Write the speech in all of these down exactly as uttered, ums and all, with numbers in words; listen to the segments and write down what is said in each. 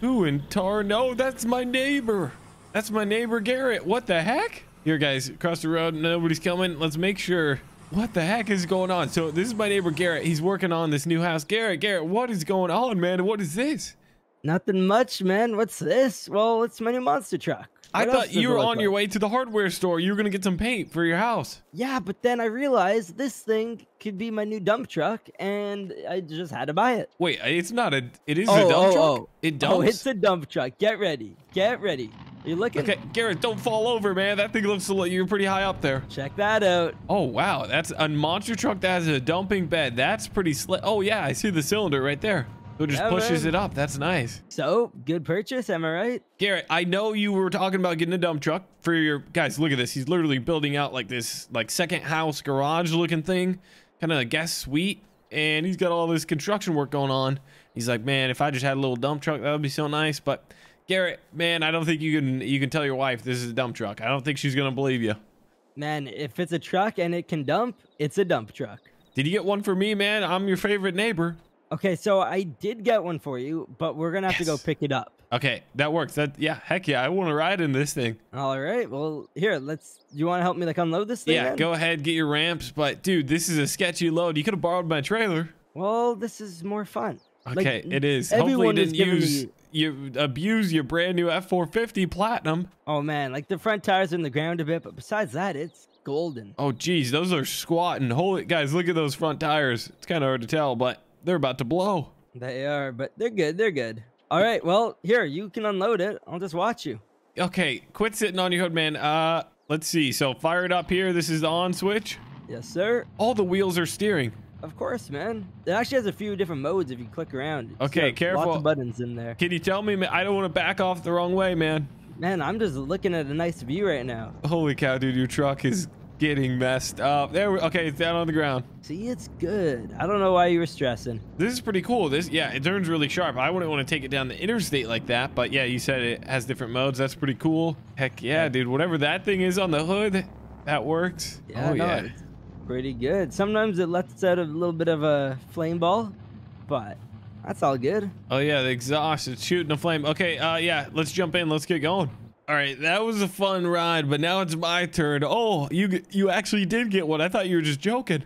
Who in tar? No, that's my neighbor. That's my neighbor Garrett. What the heck? Here, guys, across the road. Nobody's coming. Let's make sure. What the heck is going on? So this is my neighbor Garrett. He's working on this new house. Garrett, Garrett, what is going on, man? What is this? Nothing much, man. What's this? Well, it's my new monster truck. What I thought you were on like? your way to the hardware store. You were going to get some paint for your house. Yeah, but then I realized this thing could be my new dump truck, and I just had to buy it. Wait, it's not a... It is oh, a dump oh, truck? Oh. It dumps? Oh, it's a dump truck. Get ready. Get ready. Are you looking? Okay, Garrett, don't fall over, man. That thing looks... You're pretty high up there. Check that out. Oh, wow. That's a monster truck that has a dumping bed. That's pretty slick. Oh, yeah. I see the cylinder right there. Who just yeah, pushes man. it up. That's nice. So, good purchase, am I right? Garrett, I know you were talking about getting a dump truck for your... Guys, look at this. He's literally building out like this like second house garage looking thing. Kind of a guest suite. And he's got all this construction work going on. He's like, man, if I just had a little dump truck, that would be so nice. But, Garrett, man, I don't think you can, you can tell your wife this is a dump truck. I don't think she's going to believe you. Man, if it's a truck and it can dump, it's a dump truck. Did you get one for me, man? I'm your favorite neighbor. Okay, so I did get one for you, but we're going to have yes. to go pick it up. Okay, that works. That Yeah, heck yeah. I want to ride in this thing. All right. Well, here, let's... You want to help me, like, unload this thing? Yeah, man? Go ahead. Get your ramps. But, dude, this is a sketchy load. You could have borrowed my trailer. Well, this is more fun. Okay, like, it is. Hopefully you didn't use... Me... You abuse your brand new F four fifty Platinum. Oh, man. Like, the front tire's in the ground a bit, but besides that, it's... golden. Oh, geez. Those are squatting. Holy... Guys, look at those front tires. It's kind of hard to tell, but... They're about to blow. They are, but they're good. They're good. All right. Well, here, you can unload it. I'll just watch you. Okay. Quit sitting on your hood, man. Uh, let's see. So fire it up here. This is the on switch. Yes, sir. All the wheels are steering. Of course, man. It actually has a few different modes if you click around. Okay, careful. Lots of buttons in there. Can you tell me, man? I don't want to back off the wrong way, man. Man, I'm just looking at a nice view right now. Holy cow, dude. Your truck is... getting messed up. There we, okay, it's down on the ground. See, it's good. I don't know why you were stressing. This is pretty cool. This, yeah, it turns really sharp. I wouldn't want to take it down the interstate like that, but yeah, you said it has different modes. That's pretty cool. Heck yeah, dude. Whatever that thing is on the hood, that works. Yeah, oh no, yeah. It's pretty good. Sometimes it lets out a little bit of a flame ball, but that's all good. Oh yeah, the exhaust, it's shooting a flame. Okay, uh yeah, let's jump in. Let's get going. All right, that was a fun ride, but now it's my turn. Oh, you you actually did get one. I thought you were just joking.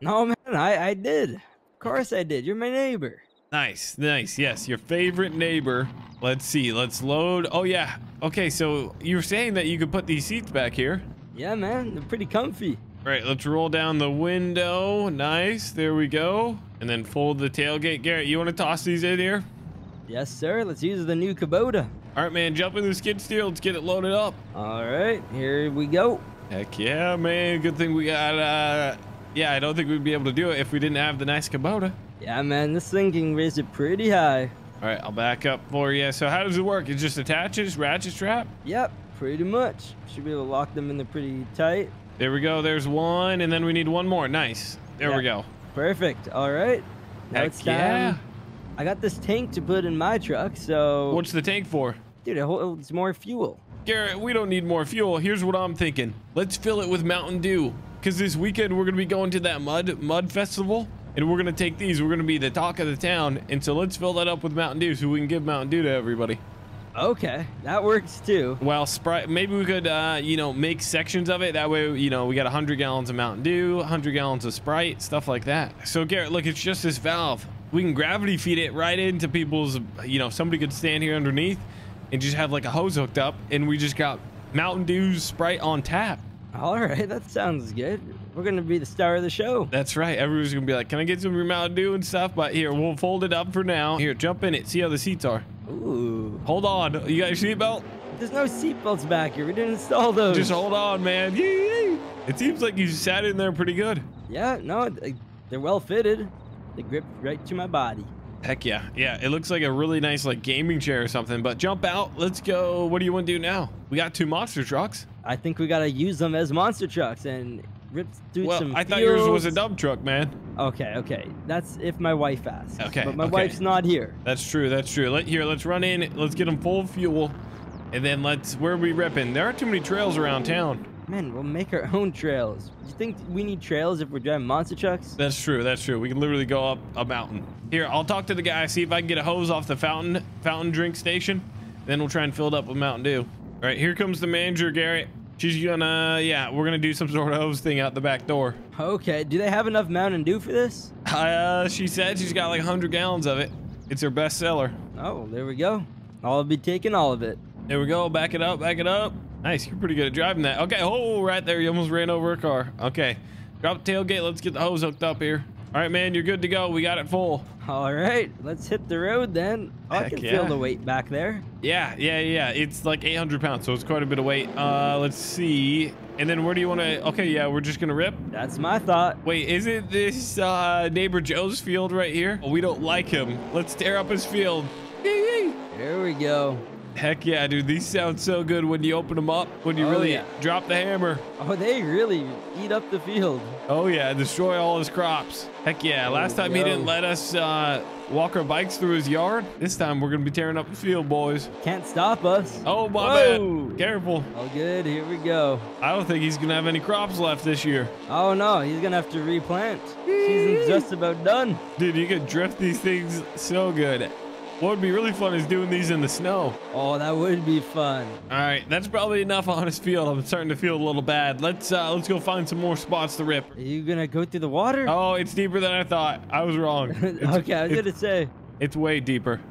No, man, I, I did. Of course I did. You're my neighbor. Nice, nice. Yes, your favorite neighbor. Let's see. Let's load. Oh, yeah. Okay, so you were saying that you could put these seats back here. Yeah, man. They're pretty comfy. All right, let's roll down the window. Nice. There we go. And then fold the tailgate. Garrett, you want to toss these in here? Yes, sir. Let's use the new Kubota. All right, man, jump in the skid steer. Let's get it loaded up. All right, here we go. Heck yeah, man. Good thing we got, uh, yeah, I don't think we'd be able to do it if we didn't have the nice Kubota. Yeah, man, this thing can raise it pretty high. All right, I'll back up for you. So how does it work? It just attaches, ratchet strap? Yep, pretty much. Should be able to lock them in there pretty tight. There we go. There's one, and then we need one more. Nice. There yep. we go. Perfect. All right. Now Heck it's time. yeah. I got this tank to put in my truck, so... What's the tank for? Dude, it holds more fuel. Garrett, we don't need more fuel. Here's what I'm thinking. Let's fill it with Mountain Dew. Because this weekend, we're going to be going to that mud mud festival. And we're going to take these. We're going to be the talk of the town. And so let's fill that up with Mountain Dew so we can give Mountain Dew to everybody. Okay, that works too. Well, Sprite, maybe we could, uh, you know, make sections of it. That way, you know, we got one hundred gallons of Mountain Dew, one hundred gallons of Sprite, stuff like that. So, Garrett, look, it's just this valve. We can gravity feed it right into people's, you know, somebody could stand here underneath and just have like a hose hooked up, and we just got Mountain Dew's Sprite on tap. All right, that sounds good. We're gonna be the star of the show. That's right. Everyone's gonna be like, can I get some of your Mountain Dew and stuff? But here, we'll fold it up for now. Here, jump in it, see how the seats are. Ooh. Hold on, you got your seatbelt? There's no seatbelts back here. We didn't install those. Just hold on, man. Yee-yee. It seems like you sat in there pretty good. Yeah, no, they're well fitted. They grip right to my body. Heck yeah. Yeah, it looks like a really nice like gaming chair or something, but jump out. Let's go. What do you want to do now? We got two monster trucks. I think we got to use them as monster trucks and rip through well, some Well, I thought fields. Yours was a dump truck, man. Okay, okay. That's if my wife asks. Okay. But my okay. wife's not here. That's true. That's true. Let, here, let's run in. Let's get them full of fuel. And then let's, where are we ripping? There aren't too many trails around town. Man, we'll make our own trails. You think we need trails if we're driving monster trucks? That's true. That's true. We can literally go up a mountain. Here, I'll talk to the guy, see if I can get a hose off the fountain fountain drink station. Then we'll try and fill it up with Mountain Dew. All right, here comes the manager, Garrett. She's gonna, yeah, we're gonna do some sort of hose thing out the back door. Okay, do they have enough Mountain Dew for this? Uh, she said she's got like one hundred gallons of it. It's her best seller. Oh, there we go. I'll be taking all of it. There we go. Back it up, back it up. Nice, you're pretty good at driving that. Okay, oh, right there, you almost ran over a car. Okay, drop the tailgate, let's get the hose hooked up here. All right, man, you're good to go. We got it full. All right, let's hit the road then. Oh, I can yeah. feel the weight back there. Yeah, yeah, yeah, it's like eight hundred pounds, so it's quite a bit of weight. Uh, let's see, and then where do you wanna, okay, yeah, we're just gonna rip? That's my thought. Wait, isn't this uh, neighbor Joe's field right here? Oh, we don't like him. Let's tear up his field. There we go. Heck yeah, dude. These sound so good when you open them up, when you oh, really yeah. drop the hammer. Oh, they really eat up the field. Oh, yeah. Destroy all his crops. Heck yeah. Oh, Last time yo. he didn't let us uh, walk our bikes through his yard. This time we're going to be tearing up the field, boys. Can't stop us. Oh, my bad. Careful. All good. Here we go. I don't think he's going to have any crops left this year. Oh, no. He's going to have to replant. Season's just about done. Dude, you could drift these things so good. What would be really fun is doing these in the snow. Oh, that would be fun. All right, that's probably enough on this field. I'm starting to feel a little bad. Let's uh, let's go find some more spots to rip. Are you gonna go through the water? Oh, it's deeper than I thought. I was wrong. Okay, I was gonna say. It's way deeper.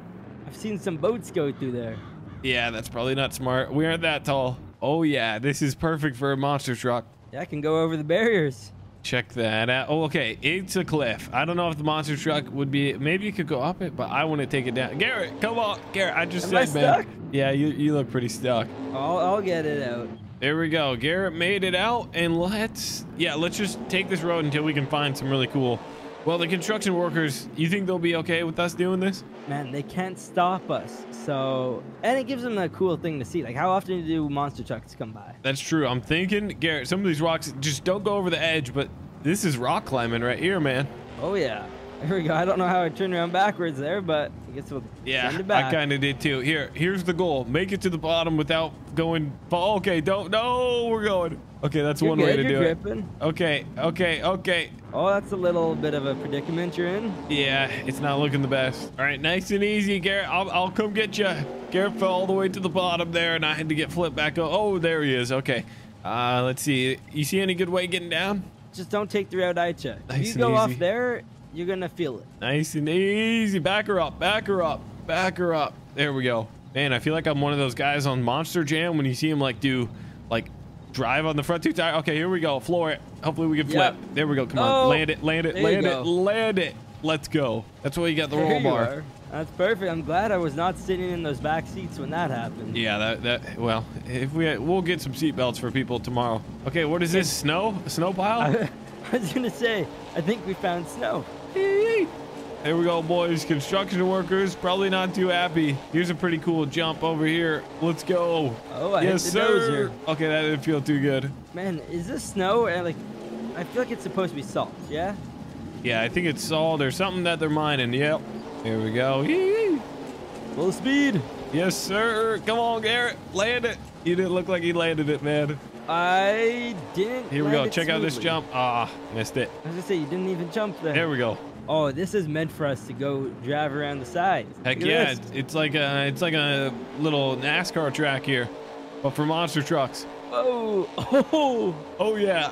I've seen some boats go through there. Yeah, that's probably not smart. We aren't that tall. Oh yeah, this is perfect for a monster truck. Yeah, I can go over the barriers. Check that out. Oh, okay. It's a cliff. I don't know if the monster truck would be. Maybe you could go up it, but I want to take it down. Garrett, come on. Garrett, I just Am said, I stuck? man. Yeah, you, you look pretty stuck. I'll, I'll get it out. There we go. Garrett made it out, and let's, yeah, let's just take this road until we can find some really cool. Well, the construction workers, you think they'll be okay with us doing this? Man, they can't stop us. So, and it gives them a cool thing to see. Like, how often do monster trucks come by? That's true. I'm thinking, Garrett, some of these rocks, just don't go over the edge, but this is rock climbing right here, man. Oh, yeah. There we go. I don't know how I turned around backwards there, but I guess we'll yeah, send it back. Yeah, I kind of did too. Here, here's the goal. Make it to the bottom without going fall. Okay, don't. No, we're going. Okay, that's you're one good, way to do gripping. it. Okay, okay, okay. Oh, that's a little bit of a predicament you're in. Yeah, it's not looking the best. All right, nice and easy, Garrett. I'll, I'll come get you. Garrett fell all the way to the bottom there, and I had to get flipped back up. Oh, there he is. Okay, uh, let's see. You see any good way getting down? Just don't take the route I check. Nice if you go easy. off there, you're gonna feel it. Nice and easy. Back her up, back her up, back her up. There we go. Man, I feel like I'm one of those guys on Monster Jam when you see him like do like drive on the front two tire. Okay, here we go. Floor it. Hopefully we can flip. Yep. There we go. Come oh, on. Land it, land it, land it, land it. Let's go. That's why you got the there roll bar. Are. That's perfect. I'm glad I was not sitting in those back seats when that happened. Yeah, that, that well, if we we'll get some seat belts for people tomorrow. Okay, what is this? Snow? A snow pile? I, I was gonna say, I think we found snow. There we go, boys. Construction workers probably not too happy. Here's a pretty cool jump over here. Let's go. Oh, I yes, hit the sir. Nose here. Okay, that didn't feel too good. Man, is this snow? And like, I feel like it's supposed to be salt. Yeah. Yeah, I think it's salt or something that they're mining. Yep. Here we go. Full speed. Yes, sir. Come on, Garrett. Land it. You didn't look like he landed it, man. I didn't. Here we go. Check smoothly. out this jump. Ah, missed it. I was gonna say you didn't even jump there. There we go. Oh, this is meant for us to go drive around the side. Heck yeah, it's, it's like a it's like a little NASCAR track here, but for monster trucks. Oh, oh, oh yeah!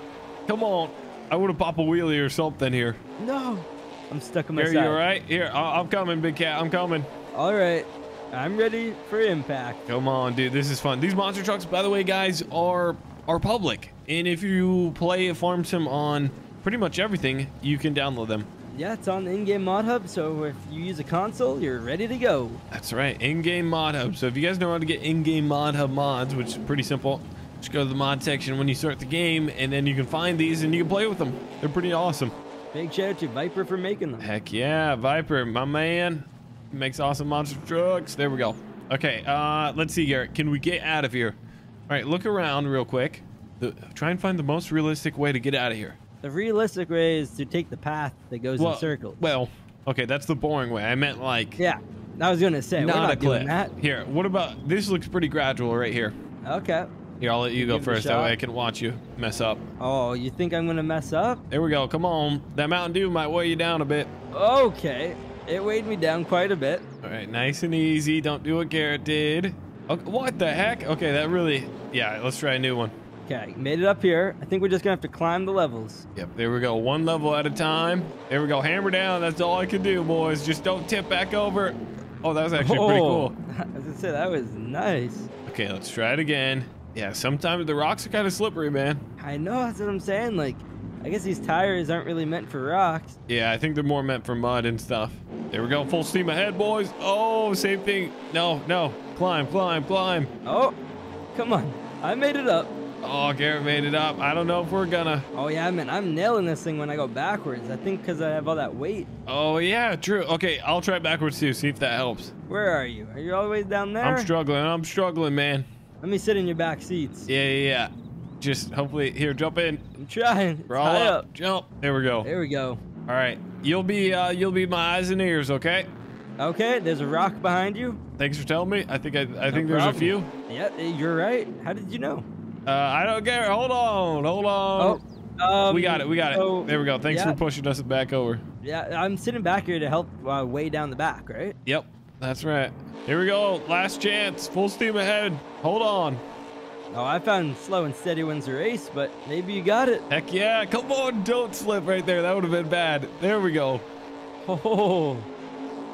Come on, I would have popped a wheelie or something here. No, I'm stuck in my side. Are you all right? Here, I'm coming, big cat. I'm coming. All right, I'm ready for impact. Come on, dude, this is fun. These monster trucks, by the way, guys, are are public, and if you play Farm Sim on pretty much everything, you can download them. Yeah, it's on the in-game mod hub, so if you use a console, you're ready to go. That's right, in-game mod hub. So if you guys know how to get in-game mod hub mods, which is pretty simple, just go to the mod section when you start the game, and then you can find these and you can play with them. They're pretty awesome. Big shout out to Viper for making them. Heck yeah, Viper, my man. Makes awesome monster trucks. There we go. Okay, uh, let's see, Garrett. Can we get out of here? All right, look around real quick. The, try and find the most realistic way to get out of here. The realistic way is to take the path that goes well, in circles. Well, okay, that's the boring way. I meant like... Yeah, I was going to say, not, we're not a cliff. Doing that. Here, what about... This looks pretty gradual right here. Okay. Here, I'll let you go first. That way I can watch you mess up. Oh, you think I'm going to mess up? Here we go. Come on. That Mountain Dew might weigh you down a bit. Okay. It weighed me down quite a bit. All right. Nice and easy. Don't do what Garrett did. Okay, what the heck? Okay, that really... Yeah, let's try a new one. Okay, made it up here. I think we're just going to have to climb the levels. Yep, there we go. One level at a time. There we go. Hammer down. That's all I can do, boys. Just don't tip back over. Oh, that was actually oh. pretty cool. I was going to say, that was nice. Okay, let's try it again. Yeah, sometimes the rocks are kind of slippery, man. I know. That's what I'm saying. Like, I guess these tires aren't really meant for rocks. Yeah, I think they're more meant for mud and stuff. There we go. Full steam ahead, boys. Oh, same thing. No, no. Climb, climb, climb. Oh, come on. I made it up. Oh, Garrett made it up. I don't know if we're gonna. Oh, yeah, man. I'm nailing this thing when I go backwards. I think because I have all that weight. Oh, yeah, true. Okay, I'll try backwards too. See if that helps. Where are you? Are you all the way down there? I'm struggling. I'm struggling, man. Let me sit in your back seats. Yeah, yeah, yeah. Just hopefully. Here, jump in. I'm trying. Roll up. up. Jump. There we go. There we go. All right. You'll be, uh, you'll be my eyes and ears, okay? Okay, there's a rock behind you. Thanks for telling me. I think I, I no think problem. There's a few. Yeah, you're right. How did you know? Uh, I don't care. Hold on. Hold on. Oh, um, we got it. We got so, it. There we go. Thanks yeah. for pushing us back over. Yeah, I'm sitting back here to help uh, weigh down the back, right? Yep, that's right. Here we go. Last chance. Full steam ahead. Hold on. Oh, I found slow and steady wins the race, but maybe you got it. Heck yeah. Come on. Don't slip right there. That would have been bad. There we go. Oh,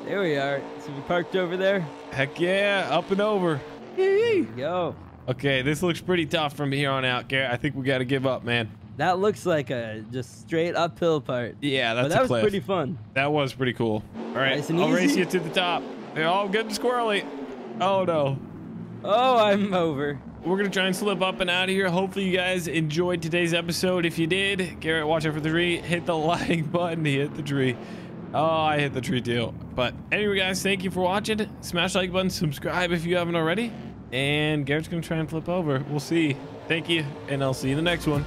there we are. So we parked over there. Heck yeah. Up and over. There we go. Okay, this looks pretty tough from here on out, Garrett. I think we got to give up, man. That looks like a just straight uphill part. Yeah, that's but that a cliff. was pretty fun. That was pretty cool. All right, nice and I'll easy. race you to the top. They're all good and squirrely. Oh, no. Oh, I'm over. We're going to try and slip up and out of here. Hopefully, you guys enjoyed today's episode. If you did, Garrett, watch out for the tree. Hit the like button to hit the tree. Oh, I hit the tree too. But anyway, guys, thank you for watching. Smash the like button. Subscribe if you haven't already. And Garrett's gonna try and flip over. We'll see. Thank you, and I'll see you in the next one.